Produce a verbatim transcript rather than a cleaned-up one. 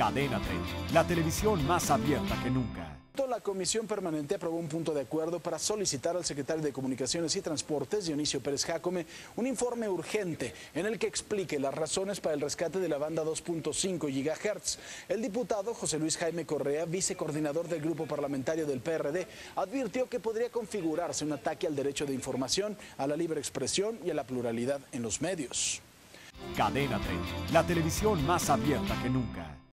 Cadena tres, la televisión más abierta que nunca. La Comisión Permanente aprobó un punto de acuerdo para solicitar al secretario de Comunicaciones y Transportes, Dionisio Pérez Jacome, un informe urgente en el que explique las razones para el rescate de la banda dos punto cinco gigahertz. El diputado José Luis Jaime Correa, vicecoordinador del grupo parlamentario del P R D, advirtió que podría configurarse un ataque al derecho de información, a la libre expresión y a la pluralidad en los medios. Cadena tres, la televisión más abierta que nunca.